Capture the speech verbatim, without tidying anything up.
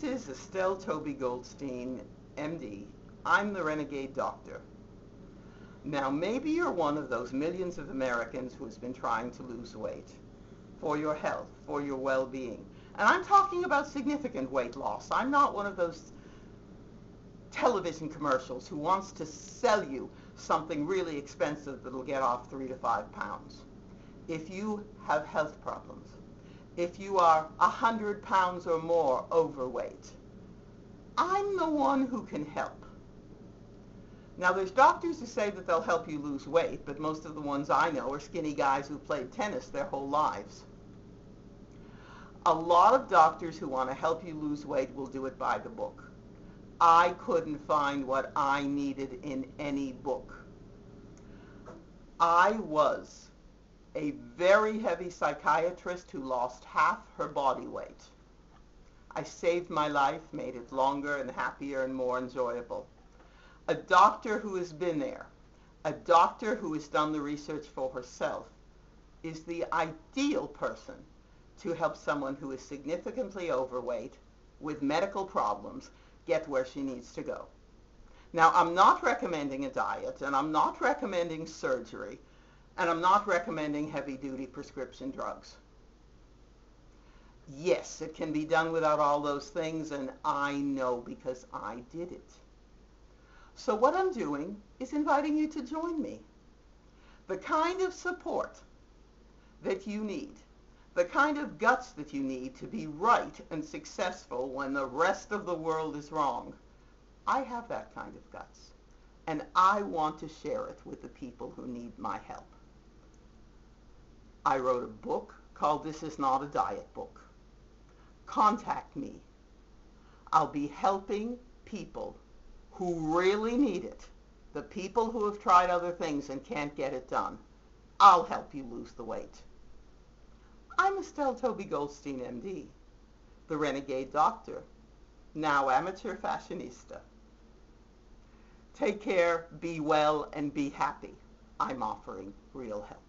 This is Estelle Toby Goldstein, M D. I'm the renegade doctor. Now, maybe you're one of those millions of Americans who has been trying to lose weight for your health, for your well-being. And I'm talking about significant weight loss. I'm not one of those television commercials who wants to sell you something really expensive that'll get off three to five pounds. If you have health problems, if you are a hundred pounds or more overweight, I'm the one who can help. Now, there's doctors who say that they'll help you lose weight, but most of the ones I know are skinny guys who played tennis their whole lives. A lot of doctors who want to help you lose weight will do it by the book. I couldn't find what I needed in any book. I was a very heavy psychiatrist who lost half her body weight. I saved my life, made it longer and happier and more enjoyable. A doctor who has been there, a doctor who has done the research for herself, is the ideal person to help someone who is significantly overweight with medical problems get where she needs to go. Now, I'm not recommending a diet, and I'm not recommending surgery, and I'm not recommending heavy-duty prescription drugs. Yes, it can be done without all those things, and I know because I did it. So what I'm doing is inviting you to join me. The kind of support that you need, the kind of guts that you need to be right and successful when the rest of the world is wrong. I have that kind of guts, and I want to share it with the people who need my help. I wrote a book called This Is Not a Diet Book. Contact me. I'll be helping people who really need it, the people who have tried other things and can't get it done. I'll help you lose the weight. I'm Estelle Toby Goldstein, M D, the renegade doctor, now amateur fashionista. Take care, be well, and be happy. I'm offering real help.